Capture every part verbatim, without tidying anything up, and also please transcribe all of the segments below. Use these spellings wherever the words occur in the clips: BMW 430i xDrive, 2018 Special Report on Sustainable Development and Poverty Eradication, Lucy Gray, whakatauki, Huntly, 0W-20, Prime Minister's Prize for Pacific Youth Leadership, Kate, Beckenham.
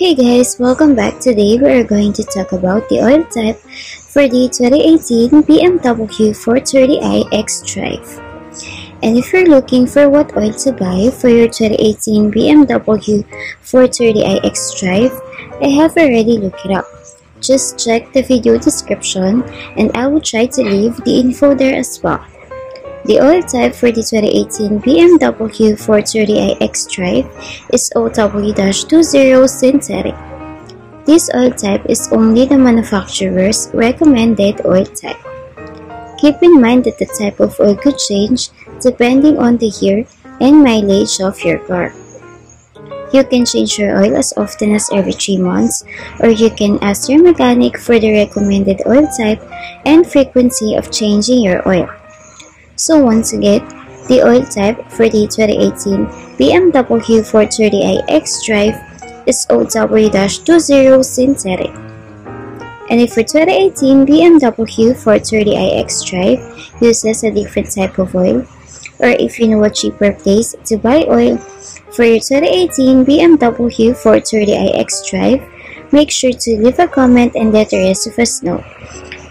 Hey guys, welcome back. Today we are going to talk about the oil type for the twenty eighteen B M W four thirty i xDrive. And if you're looking for what oil to buy for your twenty eighteen B M W four thirty i xDrive, I have already looked it up. Just check the video description and I will try to leave the info there as well. The oil type for the twenty eighteen B M W four thirty i xDrive is zero W twenty synthetic. This oil type is only the manufacturer's recommended oil type. Keep in mind that the type of oil could change depending on the year and mileage of your car. You can change your oil as often as every three months, or you can ask your mechanic for the recommended oil type and frequency of changing your oil. So once again, the oil type for the twenty eighteen B M W four thirty i xDrive is zero W twenty synthetic. And if your twenty eighteen B M W four thirty i xDrive uses a different type of oil, or if you know a cheaper place to buy oil for your twenty eighteen B M W four thirty i xDrive, make sure to leave a comment and let the rest of us know.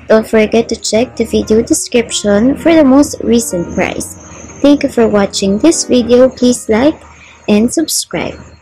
Don't forget to check the video description for the most recent price. Thank you for watching this video. Please like and subscribe.